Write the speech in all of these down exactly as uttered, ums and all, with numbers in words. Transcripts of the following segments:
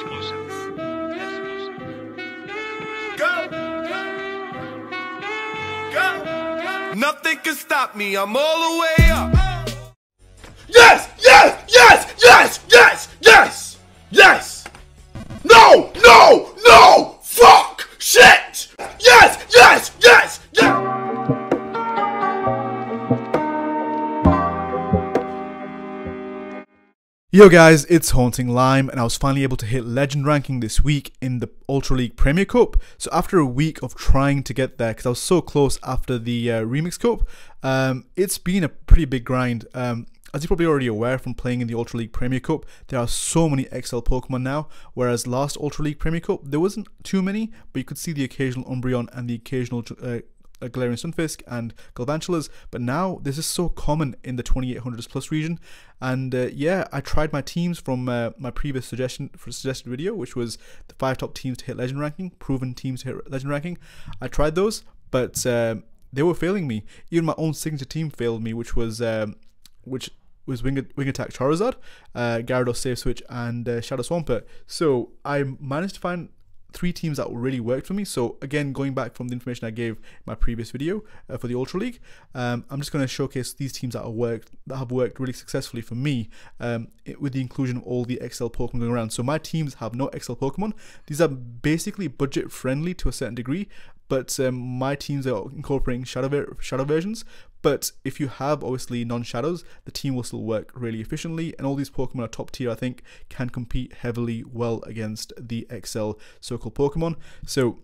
Exclusive. Exclusive. Go! Go! Go! Nothing can stop me. I'm all the way up. Yes! Yes! Yes! Yes! Yes! Yes! Yes! No! No! No! Fuck! Shit! Yes! Yes! Yes! Yes! Yo guys, it's Haunting Lime, and I was finally able to hit legend ranking this week in the Ultra League Premier Cup. So after a week of trying to get there, because I was so close after the uh, Remix Cup, um, it's been a pretty big grind. Um, as you're probably already aware from playing in the Ultra League Premier Cup, there are so many X L Pokemon now, whereas last Ultra League Premier Cup, there wasn't too many, but you could see the occasional Umbreon and the occasional uh, A Galarian Sunfisk and Galvantulas, but now this is so common in the twenty-eight hundreds plus region. And uh, yeah, I tried my teams from uh, my previous suggestion for suggested video, which was the five top teams to hit legend ranking, proven teams to hit legend ranking. I tried those, but uh, they were failing me. Even my own signature team failed me, which was um, which was Wing, Wing Attack Charizard, uh, Gyarados Safe Switch, and uh, Shadow Swampert. So I managed to find three teams that really worked for me. So again, going back from the information I gave in my previous video uh, for the Ultra League, um, I'm just going to showcase these teams that have worked that have worked really successfully for me, um, it, with the inclusion of all the X L Pokemon going around. So my teams have no X L Pokemon. These are basically budget friendly to a certain degree, but um, my teams are incorporating shadow shadow versions. But if you have obviously non-shadows, the team will still work really efficiently, and all these Pokemon are top tier. I think can compete heavily well against the X L so-called Pokemon. So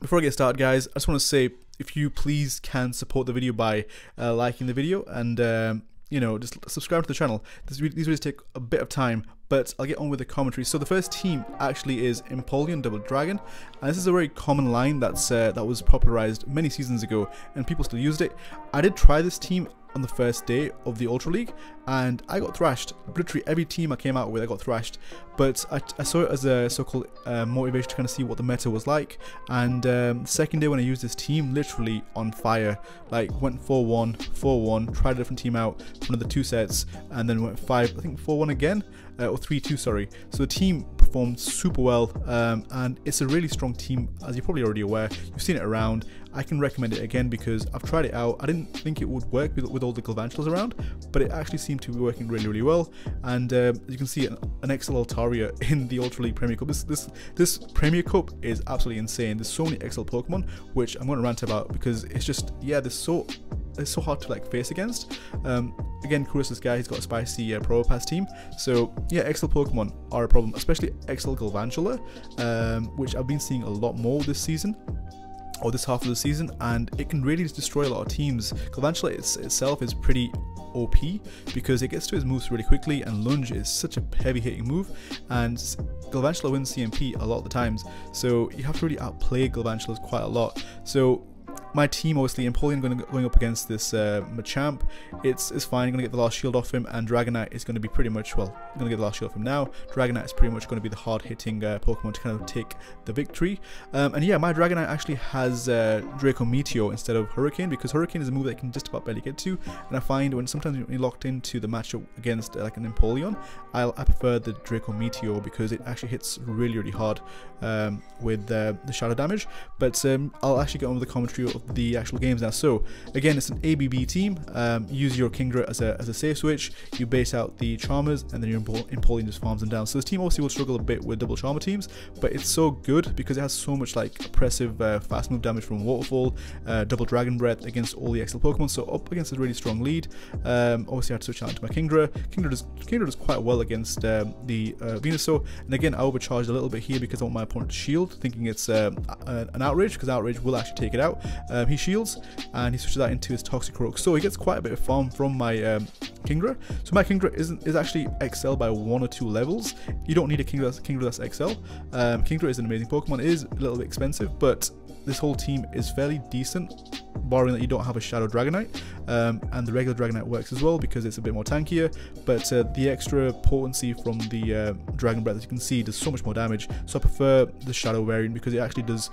before I get started, guys, I just want to say if you please can support the video by uh, liking the video and um, you know, just subscribe to the channel. This, these videos take a bit of time, but I'll get on with the commentary. So the first team actually is Empoleon Double Dragon, and this is a very common line that's uh, that was popularized many seasons ago, and people still used it. I did try this team on the first day of the Ultra League, and I got thrashed. Literally every team I came out with, I got thrashed. But I, I saw it as a so-called uh, motivation to kind of see what the meta was like. And um, the second day when I used this team, literally on fire. Like went four one, four one, tried a different team out for another two sets, and then went five. I think four one again, uh, or three two, sorry. So the team performed super well, um, and it's a really strong team, as you're probably already aware. You've seen it around. I can recommend it again because I've tried it out. I didn't think it would work with, with all the Galvantulas around, but it actually seemed to be working really, really well. And uh, you can see an, an X L Altaria in the Ultra League Premier Cup. This, this, this Premier Cup is absolutely insane. There's so many X L Pokemon, which I'm going to rant about because it's just, yeah, there's so... it's so hard to like face against. Um, again, kudos this guy, he's got a spicy uh, Pro Pass team. So yeah, X L Pokemon are a problem, especially X L Galvantula, um, which I've been seeing a lot more this season, or this half of the season, and it can really destroy a lot of teams. Galvantula it's, itself is pretty O P because it gets to his moves really quickly, and Lunge is such a heavy hitting move, and Galvantula wins C M P a lot of the times, so you have to really outplay Galvantulas quite a lot. So my team, obviously, Empoleon going, going up against this uh, Machamp, it's, it's fine, going to get the last shield off him, and Dragonite is going to be pretty much, well, going to get the last shield off him now. Dragonite is pretty much going to be the hard-hitting uh, Pokemon to kind of take the victory. Um, and yeah, my Dragonite actually has uh, Draco Meteor instead of Hurricane, because Hurricane is a move that I can just about barely get to, and I find when sometimes when you're locked into the matchup against uh, like an Empoleon, I'll, I prefer the Draco Meteor because it actually hits really, really hard um, with uh, the shadow damage. But um, I'll actually get on with the commentary of the actual games now. So again, it's an A B B team. Um, use your Kingdra as a, as a safe switch. You bait out the Charmers, and then your Empoleon just farms them down. So this team obviously will struggle a bit with double Charmer teams, but it's so good because it has so much like oppressive uh, fast move damage from Waterfall, uh, double Dragon Breath against all the X L Pokemon. So up against a really strong lead. Um, obviously I had to switch out into my Kingdra. Kingdra does, Kingdra does quite well against um, the uh, Venusaur. And again, I overcharged a little bit here because I want my opponent to shield, thinking it's uh, an Outrage, because Outrage will actually take it out. Um, he shields and he switches that into his Toxicroak, so he gets quite a bit of farm from my um, Kingdra. So my Kingdra isn't is actually X L by one or two levels. You don't need a Kingdra that's, Kingdra that's X L. Um, Kingdra is an amazing Pokemon. It is a little bit expensive, but this whole team is fairly decent, barring that you don't have a Shadow Dragonite, um, and the regular Dragonite works as well because it's a bit more tankier, but uh, the extra potency from the uh, Dragon Breath, as you can see, does so much more damage. So I prefer the Shadow variant because it actually does,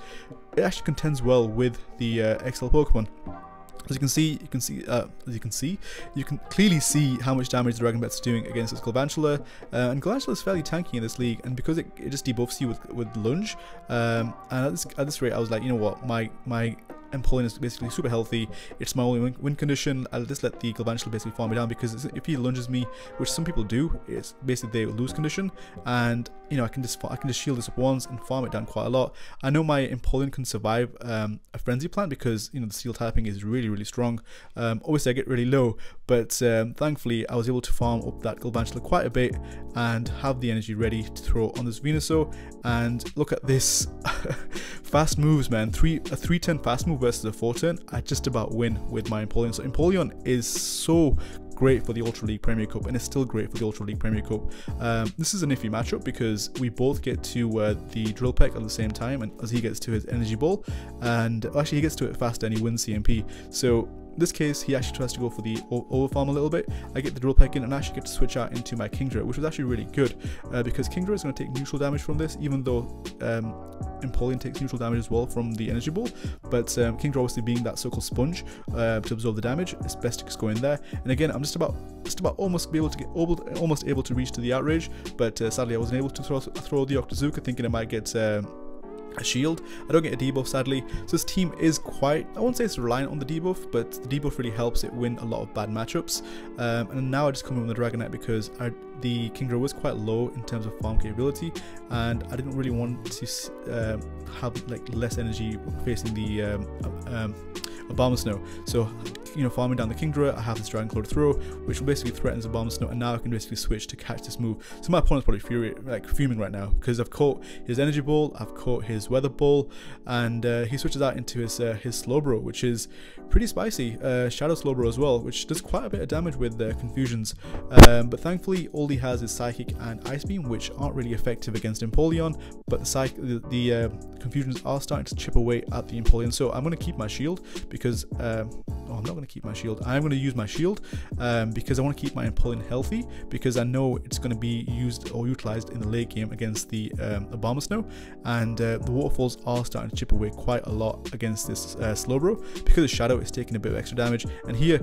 it actually contends well with the uh, X L Pokemon. As you can see, you can see, uh, as you can see, you can clearly see how much damage the Dragon Breath is doing against its Galvantula, uh, and Galvantula is fairly tanky in this league, and because it, it just debuffs you with with lunge, um, and at this at this rate, I was like, you know what, my my Empoleon is basically super healthy. It's my only win, win condition. I'll just let the Galvantula basically farm me down, because if he lunges me, which some people do, it's basically they lose condition, and you know I can just I can just shield this up once and farm it down quite a lot. I know my Empoleon can survive um, a Frenzy Plant because you know the Steel typing is really really strong. Um, obviously I get really low, but um, thankfully I was able to farm up that Galvantula quite a bit and have the energy ready to throw on this Venusaur. And look at this, fast moves, man. Three a three turn fast move versus a four turn, I just about win with my Empoleon. So Empoleon is so great for the Ultra League Premier Cup, and it's still great for the Ultra League Premier Cup. Um, this is an iffy matchup because we both get to uh, the Drill Peck at the same time, and as he gets to his Energy Ball, and well, actually he gets to it faster and he wins C M P. So in this case, he actually tries to go for the overfarm a little bit. I get the Drill Peck in and I actually get to switch out into my Kingdra, which was actually really good uh, because Kingdra is going to take neutral damage from this, even though um, Empoleon takes neutral damage as well from the Energy Ball. But um, Kingdra, obviously being that so-called sponge uh, to absorb the damage, it's best to just go in there. And again, I'm just about, just about almost be able to get almost able to reach to the Outrage, but uh, sadly I wasn't able to throw, throw the Octazooka, thinking I might get. Um, A shield. I don't get a debuff, sadly, so this team is quite, I won't say it's reliant on the debuff, but the debuff really helps it win a lot of bad matchups. Um, and now I just come in with the Dragonite because I, the Kingdra was quite low in terms of farm capability, and I didn't really want to um, have like less energy facing the um, um, Abomasnow. So, you know, farming down the Kingdra, I have this Dragon Claw to throw, which basically threatens Abomasnow, and now I can basically switch to catch this move. So my opponent's probably furious, like fuming right now, because I've caught his Energy Ball, I've caught his Weather Ball, and uh, he switches out into his uh, his Slowbro, which is pretty spicy. Uh, Shadow Slowbro as well, which does quite a bit of damage with the uh, Confusions. Um, but thankfully, all he has is Psychic and Ice Beam, which aren't really effective against Empoleon, but the, psych the, the uh, Confusions are starting to chip away at the Empoleon. So I'm going to keep my shield because um, oh, I'm not going to keep my shield. I'm going to use my shield um, because I want to keep my Empoleon healthy, because I know it's going to be used or utilized in the late game against the um, Abomasnow, and uh, the Waterfalls are starting to chip away quite a lot against this uh, Slowbro because the Shadow is taking a bit of extra damage. And here,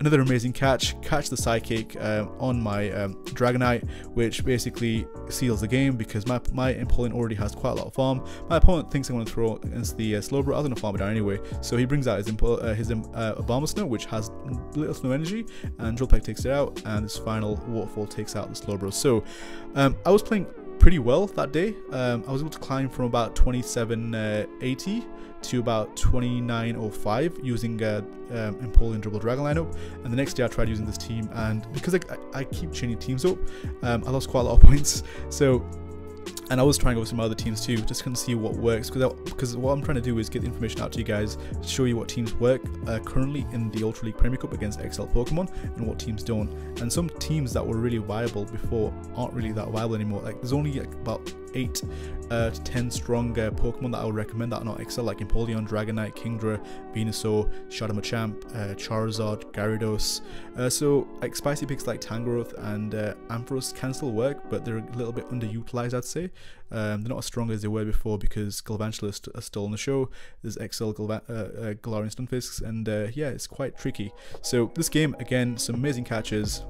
another amazing catch, catch the Psychic um, on my um, Dragonite, which basically seals the game because my, my Empoleon already has quite a lot of farm. My opponent thinks I'm going to throw against the uh, Slowbro. I was going to farm it down anyway, so he brings out his, uh, his uh, Abomasnow, which has little to no energy, and Drill Peck takes it out, and this final Waterfall takes out the Slowbro. So um, I was playing pretty well that day. um, I was able to climb from about twenty-seven eighty to about twenty-nine oh five using uh, um, Empoleon Double Dragon lineup, and the next day I tried using this team, and because I, I, I keep changing teams up, um, I lost quite a lot of points. So, and I was trying over some other teams too, just kind of see what works, because because what I'm trying to do is get the information out to you guys, show you what teams work uh, currently in the Ultra League Premier Cup against X L Pokemon, and what teams don't. And some teams that were really viable before aren't really that viable anymore. Like there's only like about eight uh, to ten strong uh, Pokemon that I would recommend that are not X L, like Empoleon, Dragonite, Kingdra, Venusaur, Shadow Machamp, uh, Charizard, Gyarados. Uh, so like spicy picks like Tangrowth and uh, Ampharos can still work, but they're a little bit underutilized, I'd say. Um, they're not as strong as they were before because Galvantula st are still on the show. There's X L Galva uh, uh, Galarian Stunfisk, and uh, yeah, it's quite tricky. So this game, again, some amazing catches.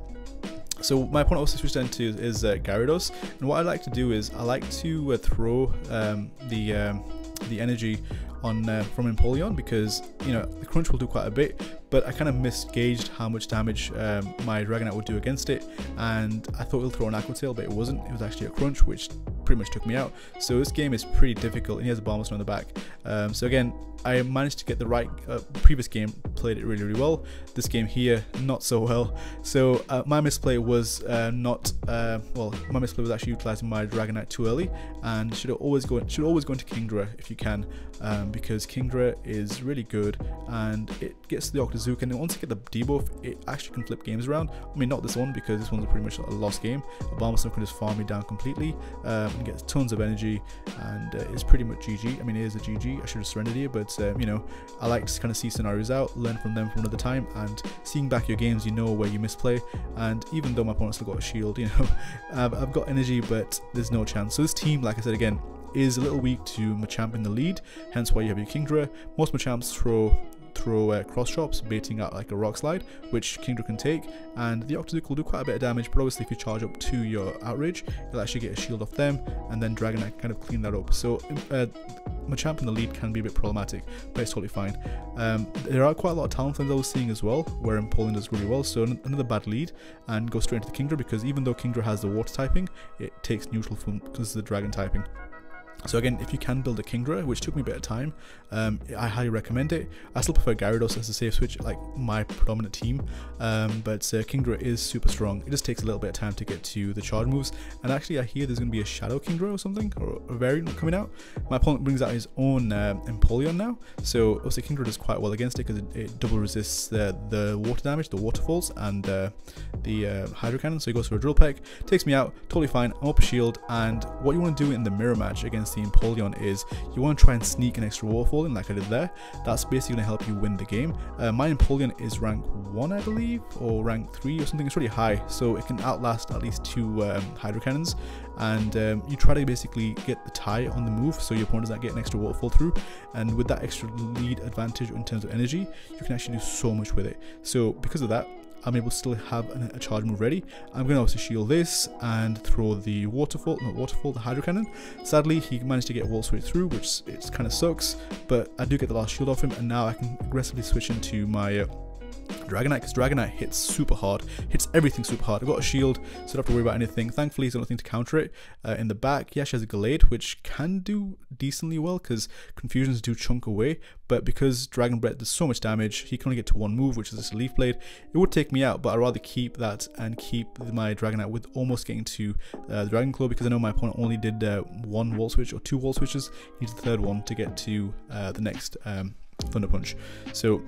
So my opponent also switched into is uh, Gyarados, and what I like to do is I like to uh, throw um, the um, the energy on uh, from Empoleon, because you know the crunch will do quite a bit, but I kind of misgauged how much damage um, my Dragonite would do against it, and I thought he'll throw an Aqua Tail, but it wasn't. It was actually a crunch, which pretty much took me out. So this game is pretty difficult, and he has a Abomasnow on the back. Um, so again, I managed to get the right. Uh, previous game played it really, really well. This game here, not so well. So uh, my misplay was uh, not uh, well. My misplay was actually utilizing my Dragonite too early, and should always go should always go into Kingdra if you can, um, because Kingdra is really good, and it gets the Octazooka. And once you get the debuff, it actually can flip games around. I mean, not this one, because this one's pretty much a lost game. Abomasnow can just farm me down completely. Um, and gets tons of energy, and uh, it's pretty much G G. I mean, it is a G G. I should have surrendered here, but um, you know, I like to kind of see scenarios out, learn from them from another time, and seeing back your games, you know where you misplay. And even though my opponent's still got a shield, you know, I've, I've got energy, but there's no chance. So this team, like I said again, is a little weak to Machamp in the lead, hence why you have your Kingdra. Most Machamps throw throw uh, cross chops, baiting out like a rock slide, which Kingdra can take, and the Octoduk will do quite a bit of damage, but obviously if you charge up to your Outrage, you'll actually get a shield off them, and then Dragonite can kind of clean that up. So uh, Machamp in the lead can be a bit problematic, but it's totally fine. Um, there are quite a lot of Talonflames I was seeing as well, where Empoleon does really well, so another bad lead, and go straight into the Kingdra, because even though Kingdra has the water typing, it takes neutral from because of the dragon typing. So again, if you can build a Kingdra, which took me a bit of time, um, I highly recommend it. I still prefer Gyarados as a safe switch, like my predominant team, um, but uh, Kingdra is super strong. It just takes a little bit of time to get to the charge moves, and actually I hear there's going to be a Shadow Kingdra or something, or a variant coming out. My opponent brings out his own um, Empoleon now, so obviously Kingdra does quite well against it because it, it double resists uh, the water damage, the waterfalls, and uh, the uh, Hydro Cannon, so he goes for a Drill Peck, takes me out, totally fine, I'm up a shield, and what you want to do in the mirror match against the Empoleon is you want to try and sneak an extra waterfall in like I did there. That's basically going to help you win the game. Uh, my Empoleon is rank one, I believe, or rank three or something. It's really high, so it can outlast at least two um, Hydro Cannons, and um, you try to basically get the tie on the move so your opponent doesn't get an extra waterfall through, and with that extra lead advantage in terms of energy, you can actually do so much with it. So because of that, I'm able to still have a charge move ready. I'm going to obviously shield this and throw the waterfall, not waterfall, the Hydro Cannon. Sadly, he managed to get wall switch through, which it kind of sucks, but I do get the last shield off him, and now I can aggressively switch into my uh, Dragonite, because Dragonite hits super hard, hits everything super hard. I've got a shield, so I don't have to worry about anything. Thankfully, he's got nothing to counter it. Uh, in the back, yeah, she has a Gallade, which can do decently well, because Confusions do chunk away, but because Dragon Breath does so much damage, he can only get to one move, which is this Leaf Blade. It would take me out, but I'd rather keep that and keep my Dragonite with almost getting to uh, the Dragon Claw, because I know my opponent only did uh, one wall switch or two wall switches. He needs the third one to get to uh, the next um, Thunder Punch. So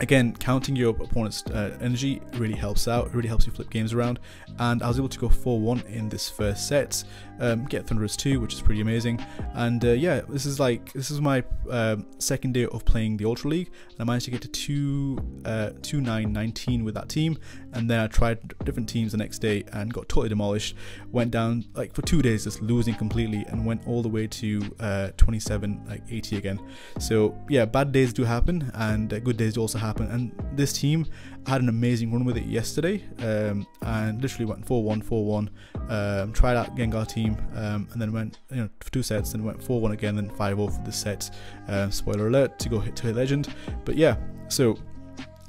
again, counting your opponent's uh, energy really helps out. It really helps you flip games around, and I was able to go four one in this first set, um, get Thunderous two, which is pretty amazing. And uh, yeah, this is like this is my um, second day of playing the Ultra League, and I managed to get to two nine nineteen with that team, and then I tried different teams the next day and got totally demolished. Went down like for two days just losing completely, and went all the way to uh, twenty-seven like eighty again. So yeah, bad days do happen, and uh, good days do also happen. And this team had an amazing run with it yesterday, um, and literally went four one, four one, um, tried out Gengar team, um, and then went, you know, for two sets, and went four one again, then five oh for the set. Um, spoiler alert to go hit to hit legend. But yeah, so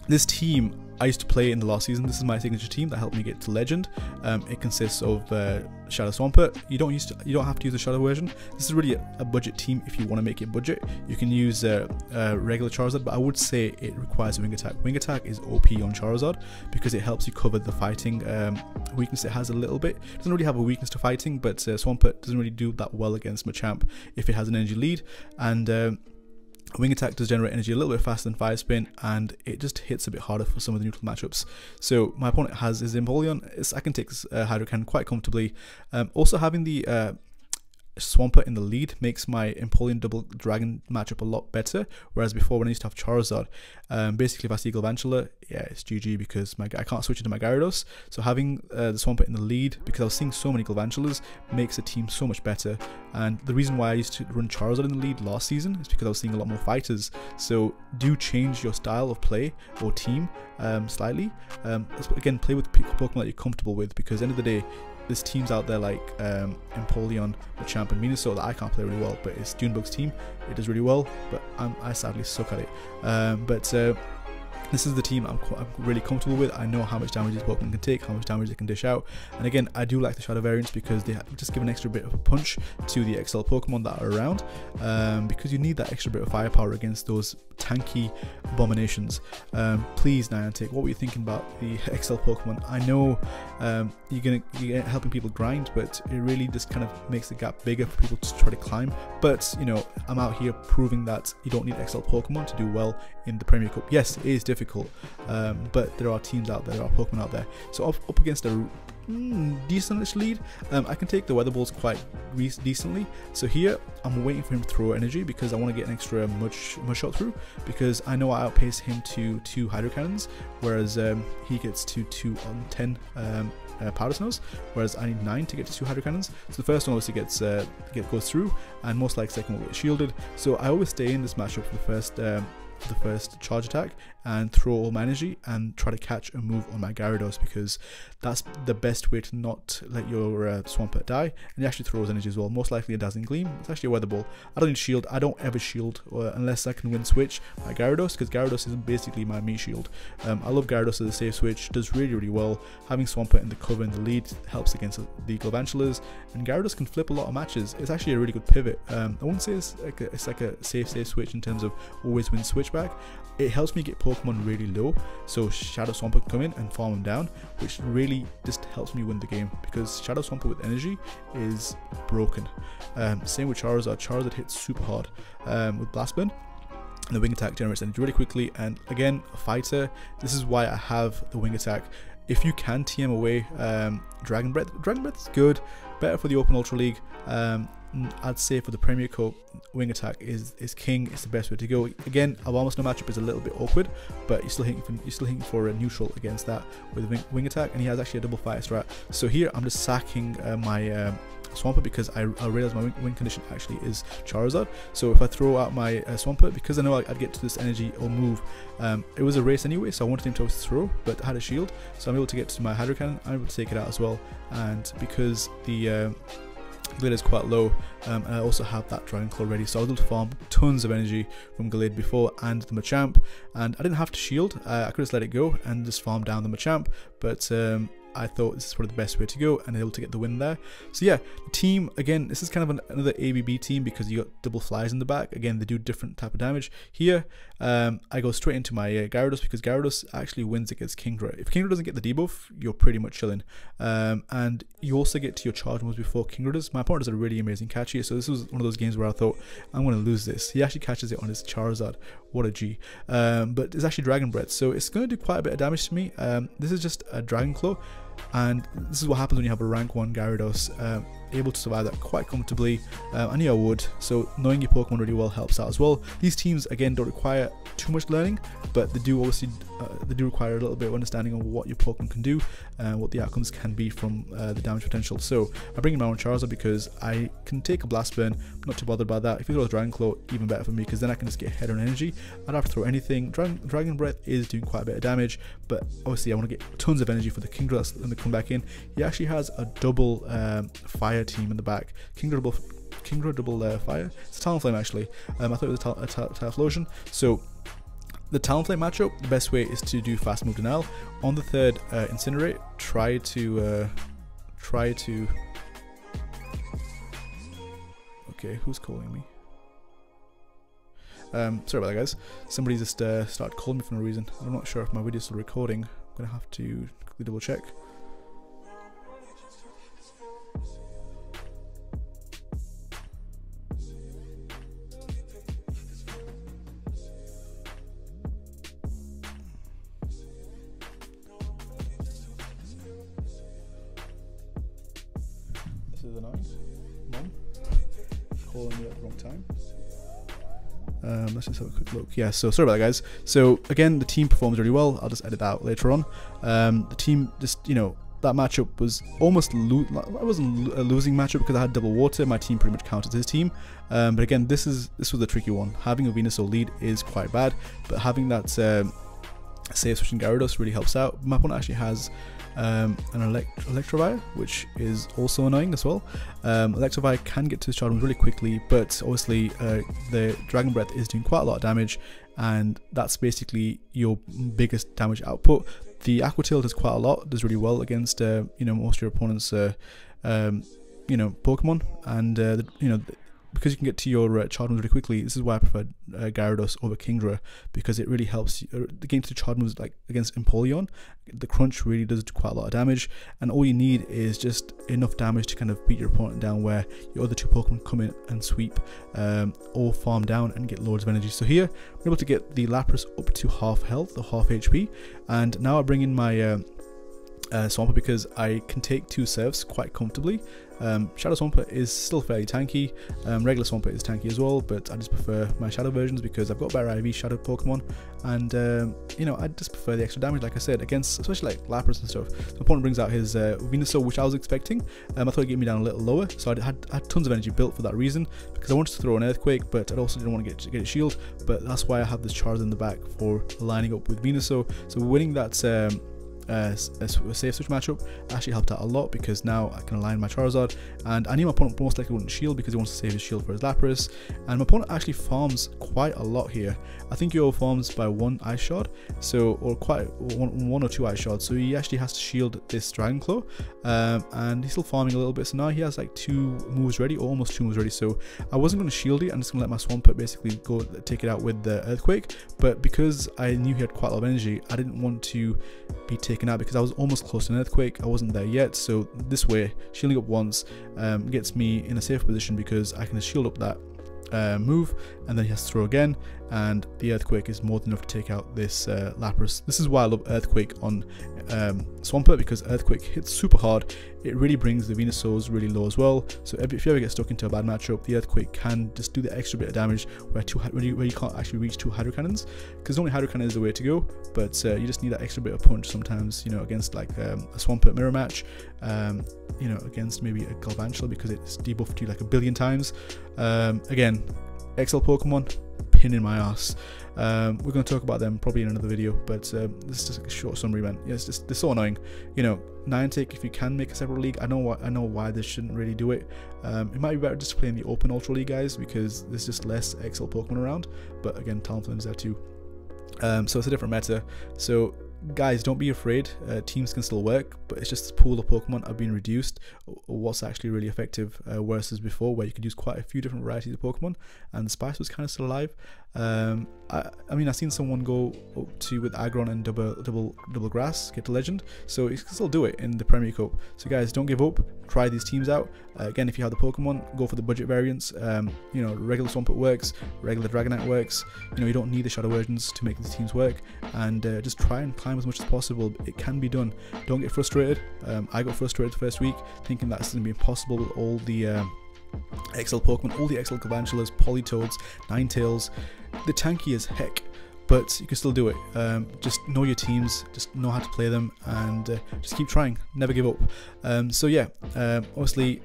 this team I used to play in the last season. This is my signature team that helped me get to legend. Um, it consists of uh, Shadow Swampert. You don't use to, you don't have to use the Shadow version. This is really a, a budget team. If you want to make it budget, you can use uh, uh, regular Charizard, but I would say it requires Wing Attack. Wing Attack is O P on Charizard because it helps you cover the fighting um, weakness it has a little bit. It doesn't really have a weakness to fighting, but uh, Swampert doesn't really do that well against Machamp if it has an energy lead. And Um, Wing Attack does generate energy a little bit faster than Fire Spin, and it just hits a bit harder for some of the neutral matchups. So my opponent has his Empoleon. It's, I can take this uh, Hydro Cannon quite comfortably. Um, also having the uh, Swampert in the lead makes my Empoleon double dragon matchup a lot better, whereas before when I used to have Charizard, um, basically if I see Galvantula, yeah, it's G G because my, I can't switch into my Gyarados. So having uh, the Swampert in the lead, because I was seeing so many Galvantulas, makes the team so much better. And the reason why I used to run Charizard in the lead last season is because I was seeing a lot more fighters. So do change your style of play or team um, slightly. Um, again, play with Pokemon that you're comfortable with, because at the end of the day, there's teams out there like um, Empoleon, Machamp and Venusaur that I can't play really well, but it's Dunebug's team, it does really well, but I'm, I sadly suck at it. Um, but uh, this is the team I'm, I'm really comfortable with. I know how much damage these Pokemon can take, how much damage they can dish out, and again, I do like the Shadow variants because they just give an extra bit of a punch to the X L Pokemon that are around, um, because you need that extra bit of firepower against those tanky abominations. Um, please, Niantic, what were you thinking about the X L Pokemon? I know um, you're gonna you're helping people grind, but it really just kind of makes the gap bigger for people to try to climb. But you know, I'm out here proving that you don't need X L Pokemon to do well in the Premier Cup. Yes, it is difficult, um, but there are teams out there, there are Pokemon out there. So up, up against a Mm, decentish lead, um, I can take the Weather Balls quite decently. So here I'm waiting for him to throw energy because I want to get an extra much much shot through, because I know I outpace him to two Hydro Cannons, whereas um, he gets to two on ten um, uh, Powder Snows, whereas I need nine to get to two Hydro Cannons. So the first one obviously gets uh, get, goes through, and most likely second will get shielded. So I always stay in this matchup for the first um, for the first charge attack and throw all my energy and try to catch a move on my Gyarados, because that's the best way to not let your uh, Swampert die. And he actually throws energy as well, most likely a Dazzling Gleam. It's actually a Weather Ball. I don't need shield. I don't ever shield uh, unless I can win switch my Gyarados, because Gyarados is basically my meat shield. Um, I love Gyarados as a safe switch, does really really well. Having Swampert in the cover in the lead helps against the Galvantulas, and Gyarados can flip a lot of matches. It's actually a really good pivot. Um, I wouldn't say it's like a, it's like a safe safe switch in terms of always win switchback. It helps me get Pokemon really low, so Shadow Swampert come in and farm them down, which really just helps me win the game, because Shadow Swampert with energy is broken. Um, same with Charizard. Charizard hits super hard um, with Blast Burn, and the Wing Attack generates energy really quickly. And again, a fighter. This is why I have the Wing Attack. If you can T M away um, Dragon Breath, Dragon Breath is good, better for the Open Ultra League. Um, I'd say for the Premier Cup, Wing Attack is is king. It's the best way to go. Again, Abomasnow matchup is a little bit awkward, but you're still hitting for, you're still hitting for a neutral against that with Wing, wing Attack, and he has actually a double fighter strat. So here I'm just sacking uh, my um, Swampert, because I, I realize my win, win condition actually is Charizard. So if I throw out my uh, Swampert, because I know I'd get to this energy or move, um, it was a race anyway, so I wanted him to throw, but I had a shield, so I'm able to get to my Hydro Cannon. I'm able to take it out as well, and because the uh, Gallade is quite low, um, and I also have that Dragon Claw ready, so I was able to farm tons of energy from Gallade before and the Machamp, and I didn't have to shield. uh, I could just let it go and just farm down the Machamp, but um, I thought this is probably the best way to go, and able to get the win there. So yeah, the team, again, this is kind of an, another A B B team, because you got double flies in the back. Again, they do different type of damage. Here, um, I go straight into my uh, Gyarados, because Gyarados actually wins against Kingdra. If Kingdra doesn't get the debuff, you're pretty much chilling. Um, and you also get to your charge moves before Kingdra does. My opponent does a really amazing catch here, so this was one of those games where I thought, I'm going to lose this. He actually catches it on his Charizard. What a G. Um, but it's actually Dragon Breath, so it's going to do quite a bit of damage to me. Um, this is just a Dragon Claw. And this is what happens when you have a rank one Gyarados, um, able to survive that quite comfortably. um, I knew I would, so knowing your Pokemon really well helps out as well. These teams, again, don't require too much learning, but they do obviously uh, they do require a little bit of understanding of what your Pokemon can do and what the outcomes can be from uh, the damage potential. So I bring in my own Charizard, because I can take a Blast Burn, I'm not too bothered about that. If you throw a Dragon Claw, even better for me, because then I can just get head on energy. I don't have to throw anything. Dragon, Dragon Breath is doing quite a bit of damage, but obviously I want to get tons of energy for the Kingdra that's going to come back in. He actually has a double um, fire team in the back. Kingdra double, Kingdra double uh, fire. It's a Talonflame actually. Um, I thought it was a, tal a tal Talonflame. So the Talonflame matchup, the best way is to do fast move denial. On the third uh, Incinerate, try to uh, try to. Okay, who's calling me? Um, sorry about that, guys. Somebody just uh, started calling me for no reason. I'm not sure if my video is still recording. I'm gonna have to quickly double check. The night, mom, calling me at the wrong time. Um, let's just have a quick look. Yeah, so sorry about that, guys. So again, the team performs really well. I'll just edit that out later on. Um, the team, just you know, that matchup was almost lo I wasn't a losing matchup, because I had double water. My team pretty much countered his team. Um, but again, this is this was a tricky one. Having a Venusaur lead is quite bad, but having that um, safe switching Gyarados really helps out. My opponent actually has. Um, an elect Electivire, which is also annoying as well. Um, Electivire can get to his charge really quickly, but obviously uh, the Dragon Breath is doing quite a lot of damage, and that's basically your biggest damage output. The Aqua Tail does quite a lot, does really well against uh, you know, most of your opponents' uh, um, you know, Pokemon, and uh, the, you know. The, because you can get to your uh, charge moves really quickly. This is why I prefer uh, Gyarados over Kingdra, because it really helps you, uh, the game to the charge moves like against Empoleon. The crunch really does do quite a lot of damage, and all you need is just enough damage to kind of beat your opponent down, where your other two Pokemon come in and sweep um, or farm down and get loads of energy. So here I'm able to get the Lapras up to half health or half H P, and now I bring in my uh, uh, Swampert, because I can take two serves quite comfortably. Um, Shadow Swampert is still fairly tanky. Um, regular Swampert is tanky as well, but I just prefer my Shadow versions because I've got better I V Shadow Pokemon, and um, you know, I just prefer the extra damage. Like I said, against especially like Lapras and stuff, the opponent brings out his uh, Venusaur, which I was expecting. Um, I thought it'd get me down a little lower, so I had, had tons of energy built for that reason because I wanted to throw an Earthquake, but I also didn't want to get get a shield. But that's why I have this Charizard in the back for lining up with Venusaur. So winning that. Um, Uh, a, a safe switch matchup actually helped out a lot because now I can align my Charizard, and I knew my opponent most likely wouldn't shield because he wants to save his shield for his Lapras, and my opponent actually farms quite a lot here. I think he over farms by one Ice Shard, so or quite one, one or two Ice Shards, so he actually has to shield this Dragon Claw, um, and he's still farming a little bit, so now he has like two moves ready, or almost two moves ready, so I wasn't going to shield it. I'm just going to let my Swampert basically go take it out with the Earthquake, but because I knew he had quite a lot of energy, I didn't want to be taken out because I was almost close to an Earthquake. I wasn't there yet, so this way shielding up once um, gets me in a safe position because I can shield up that uh, move, and then he has to throw again, and the Earthquake is more than enough to take out this uh, Lapras. This is why I love Earthquake on um, Swampert, because Earthquake hits super hard. It really brings the Venusaurs really low as well, so if you ever get stuck into a bad matchup, the Earthquake can just do the extra bit of damage where, two, where, you, where you can't actually reach two Hydro Cannons, because only Hydro Cannon is the way to go, but uh, you just need that extra bit of punch sometimes, you know, against like um, a Swampert mirror match, um, you know, against maybe a Galvantula because it's debuffed you like a billion times. Um, again, X L Pokemon, pin in my ass. Um, we're going to talk about them probably in another video, but um, this is just like a short summary, man. Yeah, it's just, they're so annoying. You know, Niantic, if you can make a separate league, I know what I know why they shouldn't really do it. Um, it might be better just to play in the open Ultra League, guys, because there's just less X L Pokemon around. But again, Talonflame's there too, um, so it's a different meta. So guys, don't be afraid, uh, teams can still work, but it's just this pool of Pokemon have been reduced, what's actually really effective, uh, versus before where you could use quite a few different varieties of Pokemon, and the Spice was kind of still alive. um, I, I mean I've seen someone go up to with Aggron and double double double grass get to legend, so you can still do it in the Premier Cup. So guys, don't give up, try these teams out. Uh, again, if you have the Pokemon, go for the budget variants. Um, you know, regular Swampert works, regular Dragonite works, you know, you don't need the Shadow versions to make these teams work, and uh, just try and climb as much as possible. It can be done. Don't get frustrated. um, I got frustrated the first week thinking that's going to be impossible with all the um, X L Pokemon, all the X L Galvantulas, Politoeds, Ninetales. They're tanky as heck, but you can still do it. Um, just know your teams, just know how to play them, and uh, just keep trying, never give up. Um, so yeah, um, obviously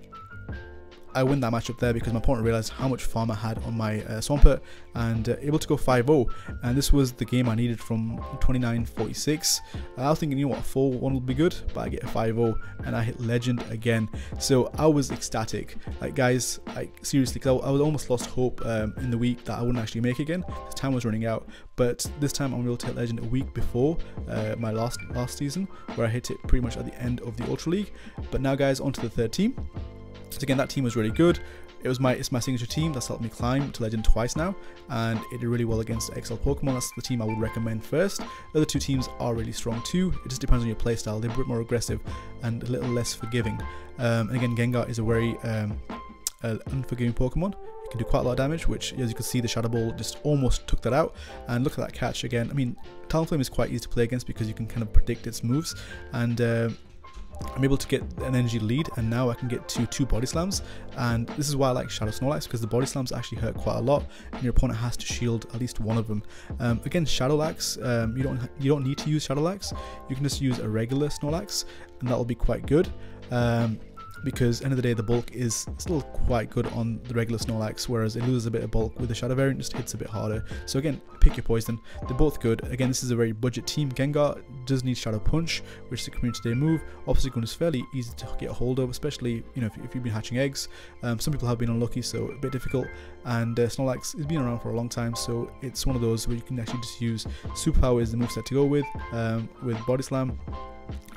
I win that matchup there because my opponent realised how much farm I had on my uh, Swampert, and uh, able to go five oh, and this was the game I needed from twenty-nine forty-six. I was thinking, you know what, four one will be good, but I get a five oh and I hit legend again, so I was ecstatic. Like guys, like seriously, because I, I was almost lost hope um, in the week that I wouldn't actually make again. The time was running out, but this time I'm able to hit legend a week before uh, my last last season where I hit it pretty much at the end of the Ultra League. But now guys, on to the third team. So again, that team was really good. It was my it's my signature team that's helped me climb to legend twice now, and it did really well against X L Pokemon. That's the team I would recommend first. The other two teams are really strong too. It just depends on your playstyle. They're a bit more aggressive and a little less forgiving. Um, and again, Gengar is a very um, uh, unforgiving Pokemon. It can do quite a lot of damage, which as you can see, the Shadow Ball just almost took that out. And look at that catch again. I mean, Talonflame is quite easy to play against because you can kind of predict its moves, and Uh, I'm able to get an energy lead, and now I can get to two Body Slams, and this is why I like Shadow Snorlax, because the Body Slams actually hurt quite a lot and your opponent has to shield at least one of them. Um, again, Shadowlax, um, you don't you don't need to use Shadowlax, you can just use a regular Snorlax and that'll be quite good, um, because end of the day the bulk is still quite good on the regular Snorlax, whereas it loses a bit of bulk with the Shadow variant, just hits a bit harder. So again, pick your poison, they're both good. Again, this is a very budget team. Gengar does need Shadow Punch, which is a community day move. Obstagoon is fairly easy to get a hold of, especially, you know, if, if you've been hatching eggs. Um, some people have been unlucky, so a bit difficult, and uh, Snorlax has been around for a long time, so it's one of those where you can actually just use Superpower is the moveset to go with, um, with Body Slam.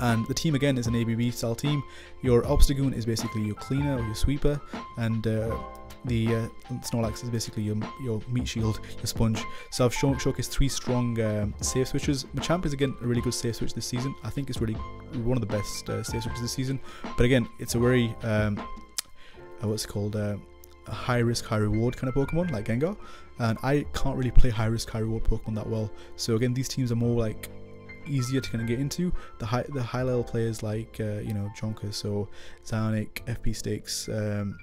And the team again is an A B B style team. Your Obstagoon is basically your cleaner or your sweeper, and uh, the uh, Snorlax is basically your, your meat shield, your sponge. So I've shown, showcased three strong um, safe switches. Machamp is again a really good safe switch this season. I think it's really one of the best uh, safe switches this season. But again, it's a very um, uh, what's it called? Uh, A high risk, high reward kind of Pokemon like Gengar, and I can't really play high risk, high reward Pokemon that well. So again, these teams are more like easier to kind of get into. The high the high level players like uh, you know, Jonker, so Zonic, F P Stakes, um,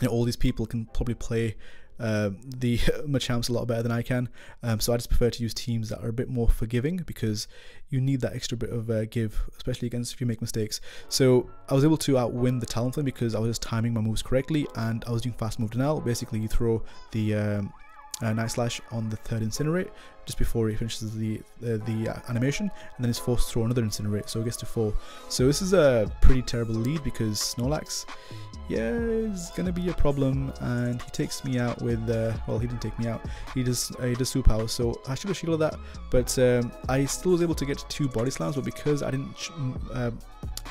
you know, all these people can probably play uh, the Machamps a lot better than I can. Um, so I just prefer to use teams that are a bit more forgiving, because you need that extra bit of uh, give, especially against if you make mistakes. So I was able to outwin the Talonflame because I was just timing my moves correctly, and I was doing fast move denial. Basically, you throw the um, Uh, Night Slash on the third Incinerate just before he finishes the uh, the animation, and then he's forced to throw another Incinerate, so it gets to four. So this is a pretty terrible lead because Snorlax, yeah, is gonna be a problem, and he takes me out with uh, well, he didn't take me out. He just uh, he does superpowers, so I should have shielded that, but um, I still was able to get two Body Slams. But because I didn't ch uh,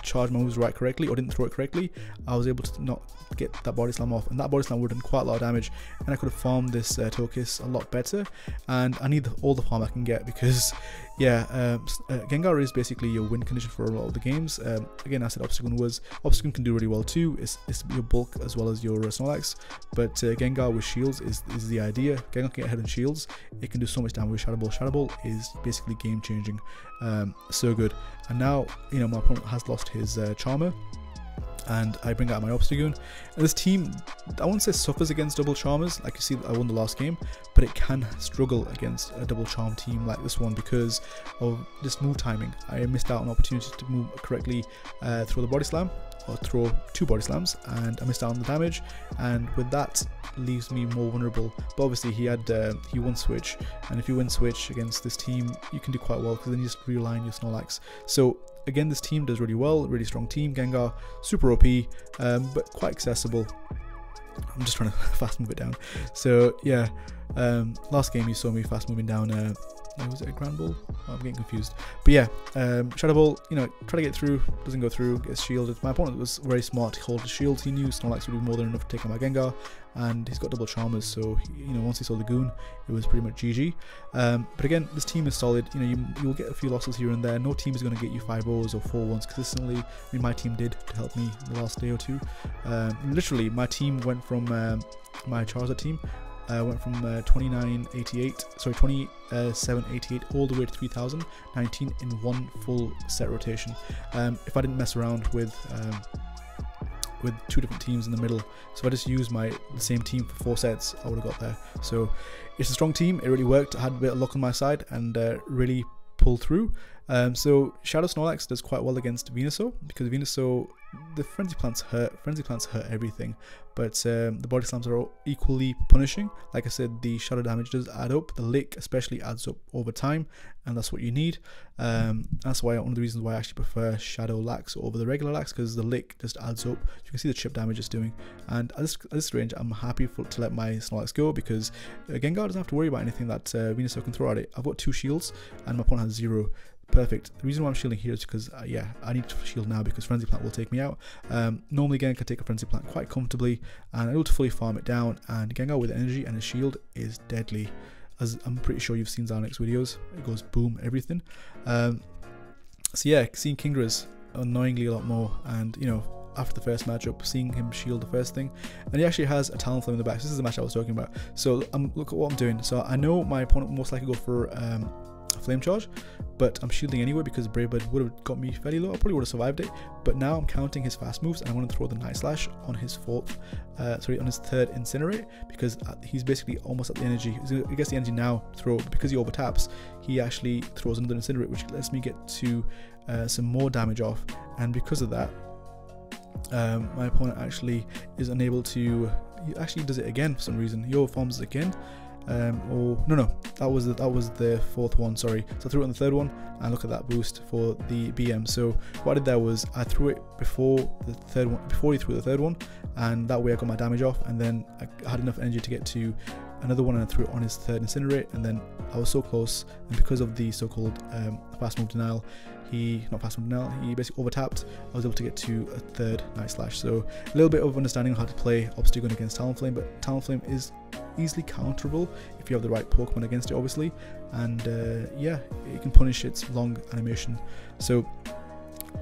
charge my moves right correctly, or didn't throw it correctly, I was able to not get that Body Slam off, and that Body Slam would have done quite a lot of damage, and I could have farmed this uh, Togekiss a lot better. And I need the, all the farm I can get, because yeah, um, uh, Gengar is basically your win condition for a lot of the games. Um, again, I said Obstagoon was Obstagoon can do really well too. It's, it's your bulk as well as your uh, Snorlax, but uh, Gengar with shields is, is the idea. Gengar can get ahead on shields. It can do so much damage with Shadow Ball. Shadow Ball is basically game changing. Um, so good. And now, you know, my opponent has lost his uh, Charmer, and I bring out my Obstagoon, and this team, I wouldn't say suffers against double Charmers, like you see I won the last game, but it can struggle against a double Charm team like this one because of just move timing. I missed out on opportunity to move correctly, uh, throw the Body Slam, or throw two Body Slams, and I missed out on the damage, and with that leaves me more vulnerable. But obviously he had uh, he won Switch, and if you win Switch against this team, you can do quite well, because then you just realign your Snorlax. So again, this team does really well, really strong team. Gengar, super O P, um, but quite accessible. I'm just trying to fast move it down. So yeah, um, last game you saw me fast moving down, uh, was it a Grand Ball? Oh, I'm getting confused. But yeah, um, Shadow Ball, you know, try to get through, doesn't go through, gets shielded. My opponent was very smart to hold the shield. He knew Snorlax would be more than enough to take on my Gengar, and he's got double Charmers, so he, you know, once he saw the Goon, it was pretty much G G. Um, but again, this team is solid. You know, you, you'll get a few losses here and there. No team is going to get you five ohs or four ones consistently. I mean, my team did to help me in the last day or two. Um, literally, my team went from um, my Charizard team. Uh, went from uh, twenty-nine eighty-eight, sorry, twenty-seven eighty-eight all the way to three thousand nineteen in one full set rotation. Um, if I didn't mess around with um, with two different teams in the middle, so I just used my the same team for four sets, I would have got there. So it's a strong team. It really worked. I had a bit of luck on my side and uh, really pulled through. Um, so Shadow Snorlax does quite well against Venusaur, because Venusaur, the Frenzy Plants hurt, Frenzy Plants hurt everything, but um, the Body Slams are all equally punishing. Like I said, the shadow damage does add up, the lick especially adds up over time, and that's what you need. Um, that's why one of the reasons why I actually prefer Shadow Lax over the regular Lax, because the lick just adds up. You can see the chip damage it's doing, and at this, at this range I'm happy for, to let my Snorlax go, because uh, Gengar doesn't have to worry about anything that uh, Venusaur can throw at it. I've got two shields and my opponent has zero. Perfect. The reason why I'm shielding here is because uh, yeah, I need to shield now because Frenzy Plant will take me out. Um, normally Gengar can take a Frenzy Plant quite comfortably, and I able to fully farm it down, and Gengar with energy and a shield is deadly. As I'm pretty sure you've seen Zanek's videos, it goes boom everything. Um, so yeah, seeing Kingdra's annoyingly a lot more, and you know, after the first matchup, seeing him shield the first thing, and he actually has a Talonflame in the back. So this is the match I was talking about. So um, look at what I'm doing. So I know my opponent most likely go for um, a Flame Charge, but I'm shielding anyway because Brave Bird would have got me fairly low. I probably would have survived it, but now I'm counting his fast moves, and I want to throw the Night Slash on his fourth, uh, sorry, on his third Incinerate, because he's basically almost at the energy. He gets the energy now to throw, but because he overtaps, he actually throws another Incinerate, which lets me get to uh, some more damage off, and because of that, um, my opponent actually is unable to. He actually does it again for some reason. He overfarms it again. Um, oh no no, that was the, that was the fourth one. Sorry, so I threw it on the third one, and look at that boost for the B M. So what I did there was I threw it before the third one, before he threw the third one, and that way I got my damage off, and then I had enough energy to get to another one, and I threw it on his third Incinerate, and then I was so close. And because of the so-called um, fast move denial, he not fast move denial, he basically overtapped. I was able to get to a third Night Slash. So a little bit of understanding on how to play Obstagoon against Talonflame, but Talonflame is easily counterable if you have the right Pokemon against it, obviously, and uh, yeah, it can punish its long animation. So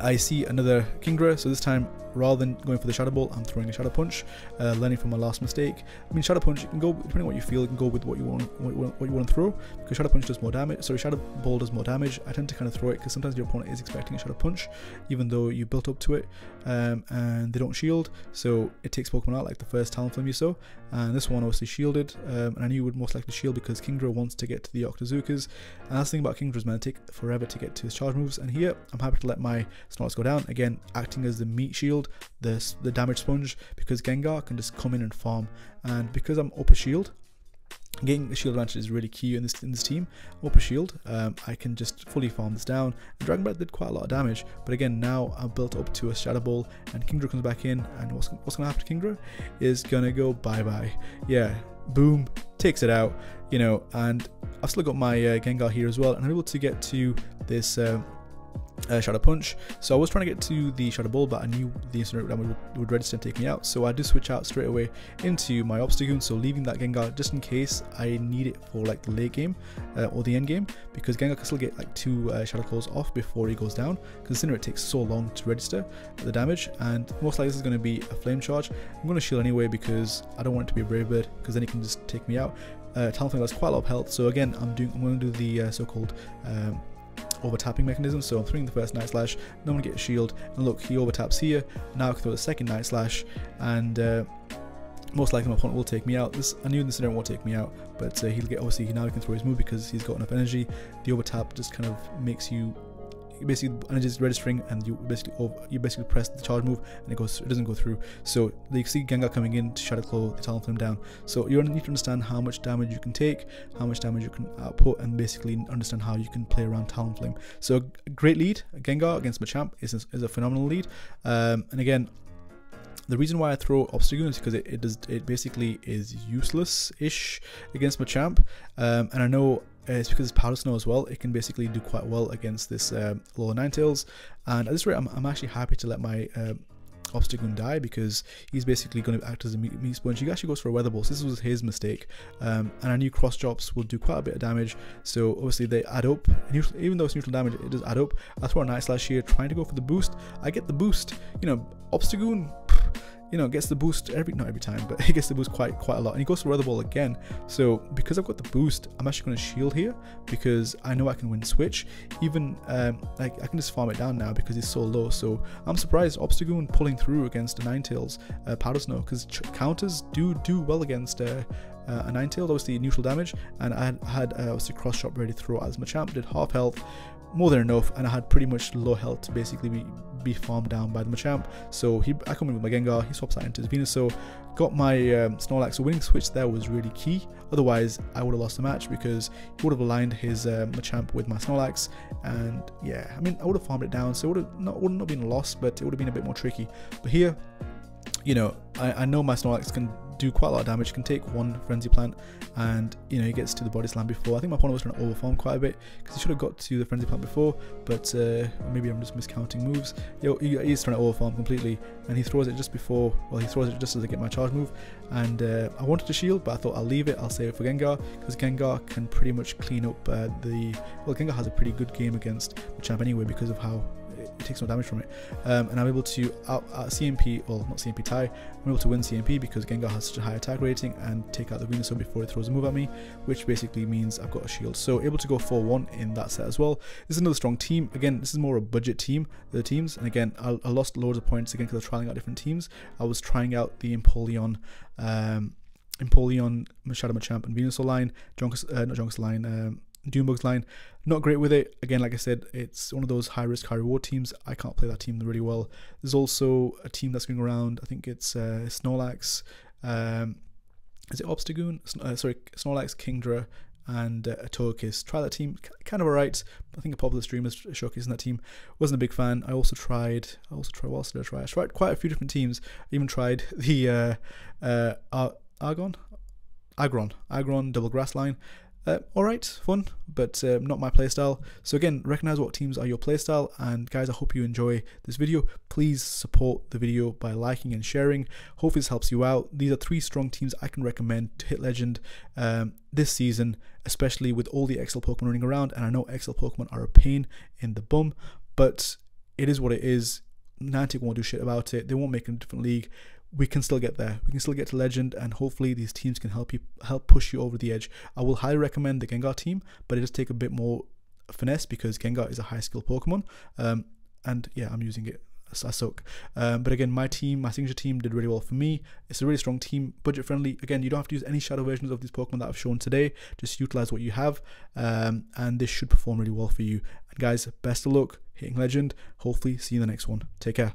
I see another Kingdra, so this time rather than going for the Shadow Ball, I'm throwing a Shadow Punch, uh, learning from my last mistake. I mean, Shadow Punch, you can go, depending on what you feel, you can go with what you want, what you want, what you want to throw, because Shadow Punch does more damage, sorry, Shadow Ball does more damage. I tend to kind of throw it, because sometimes your opponent is expecting a Shadow Punch, even though you built up to it, um, and they don't shield, so it takes Pokemon out, like the first Talonflame you saw, and this one obviously shielded, um, and I knew you would most likely shield, because Kingdra wants to get to the Octazookas, and that's the thing about Kingdra's man, take forever to get to his charge moves, and here, I'm happy to let my Snorlax go down, again, acting as the meat shield, the, the damage sponge, because Gengar can just come in and farm, and because I'm upper shield, getting the shield advantage is really key in this in this team. Upper shield, um, I can just fully farm this down. And Dragon Breath did quite a lot of damage, but again, now I'm built up to a Shadow Ball, and Kingdra comes back in, and what's what's gonna happen to Kingdra is gonna go bye bye. Yeah, boom, takes it out, you know. And I've still got my uh, Gengar here as well, and I'm able to get to this. Um, Uh, Shadow Punch. So I was trying to get to the Shadow Ball, but I knew the Incinerate would, would register and take me out, so I do switch out straight away into my Obstagoon, so leaving that Gengar just in case I need it for like the late game uh, or the end game, because Gengar can still get like two uh, Shadow Claws off before he goes down, because Incinerate takes so long to register the damage, and most likely this is going to be a Flame Charge. I'm going to shield anyway because I don't want it to be a Brave Bird, because then he can just take me out. uh, Talonflame has quite a lot of health, so again I'm doing I'm going to do the uh, so-called um, overtapping mechanism, so I'm throwing the first Night Slash, no one gets a shield, and look, he overtaps here, now I can throw the second Night Slash, and uh, most likely my opponent will take me out. This I knew this won't take me out, but uh, he'll get, obviously now he can throw his move because he's got enough energy. The overtap just kind of makes you basically energy is registering, and you basically over, you basically press the charge move and it goes, it doesn't go through. So you see Gengar coming in to Shadow Claw the Talonflame down. So you need to understand how much damage you can take, how much damage you can output, and basically understand how you can play around Talonflame. So a great lead, Gengar against Machamp is a, is a phenomenal lead. Um, and again, the reason why I throw Obstagoon is because it, it does it basically is useless-ish against Machamp, um, and I know. Uh, it's because it's Powder Snow as well. It can basically do quite well against this um, lower Ninetales, and at this rate I'm, I'm actually happy to let my uh, Obstagoon die, because he's basically going to act as a meat, meat sponge. He actually goes for a Weather Ball, so this was his mistake, um, and I knew cross drops will do quite a bit of damage, so obviously they add up. Neutral, even though it's neutral damage, it does add up. I throw a Night Slash here, trying to go for the boost. I get the boost, you know, Obstagoon, you know, gets the boost every, not every time, but he gets the boost quite quite a lot, and he goes to Weather Ball again. So because I've got the boost, I'm actually going to shield here, because I know I can win switch. Even um, like I can just farm it down now because it's so low. So I'm surprised Obstagoon pulling through against the Ninetales uh, Powder Snow, because counters do do well against uh, uh, a Ninetales, obviously neutral damage, and I had, had uh, obviously cross shop ready to throw as Machamp did half health, more than enough, and I had pretty much low health to basically be, be farmed down by the Machamp. So he, I come in with my Gengar, he swaps that into his Venusaur, got my um, Snorlax. So winning switch there was really key, otherwise I would have lost the match, because he would have aligned his uh, Machamp with my Snorlax, and yeah, I mean I would have farmed it down, so it would have not, would not been a loss, but it would have been a bit more tricky. But here, you know, I, I know my Snorlax can do quite a lot of damage, can take one Frenzy Plant, and you know he gets to the Body Slam before. I think my opponent was trying to overfarm quite a bit, because he should have got to the Frenzy Plant before, but uh, maybe I'm just miscounting moves. Yo, he, he's trying to overfarm completely, and he throws it just before, well he throws it just as I get my charge move, and uh, I wanted to shield, but I thought I'll leave it, I'll save it for Gengar, because Gengar can pretty much clean up uh, the, well Gengar has a pretty good game against Machamp anyway, because of how it takes no damage from it, um, and I'm able to out, out C M P, well not C M P tie, I'm able to win C M P because Gengar has such a high attack rating, and take out the Venusaur before it throws a move at me, which basically means I've got a shield, so able to go four one in that set as well. This is another strong team. Again, this is more a budget team, the teams, and again I, I lost loads of points again because I was trying out different teams. I was trying out the Empoleon um, Empoleon, Shadow Machamp and Venusaur line, Jonkers, uh, not Jonkers line, um, Doombugs line. Not great with it. Again, like I said, it's one of those high risk, high reward teams. I can't play that team really well. There's also a team that's going around, I think it's uh, Snorlax, um, is it Obstagoon? Uh, sorry, Snorlax, Kingdra and uh, Togekiss. Try that team, kind of alright. I think a popular streamer showcasing that team. Wasn't a big fan. I also tried, I also tried, what else did I try? I tried quite a few different teams. I even tried the uh, uh, Ar Argon? Agron, Agron double grass line. Uh, alright, fun, but uh, not my playstyle. So again, recognize what teams are your playstyle, and guys, I hope you enjoy this video. Please support the video by liking and sharing. Hopefully this helps you out. These are three strong teams I can recommend to hit Legend um, this season, especially with all the X L Pokemon running around, and I know X L Pokemon are a pain in the bum, but it is what it is. Niantic won't do shit about it. They won't make a different league. We can still get there. We can still get to Legend, and hopefully these teams can help you, help push you over the edge. I will highly recommend the Gengar team, but it does take a bit more finesse because Gengar is a high skill Pokemon. Um, and yeah, I'm using it. I suck. Um, but again, my team, my signature team did really well for me. It's a really strong team, budget friendly. Again, you don't have to use any shadow versions of these Pokemon that I've shown today. Just utilize what you have, um, and this should perform really well for you. And guys, best of luck hitting Legend. Hopefully see you in the next one. Take care.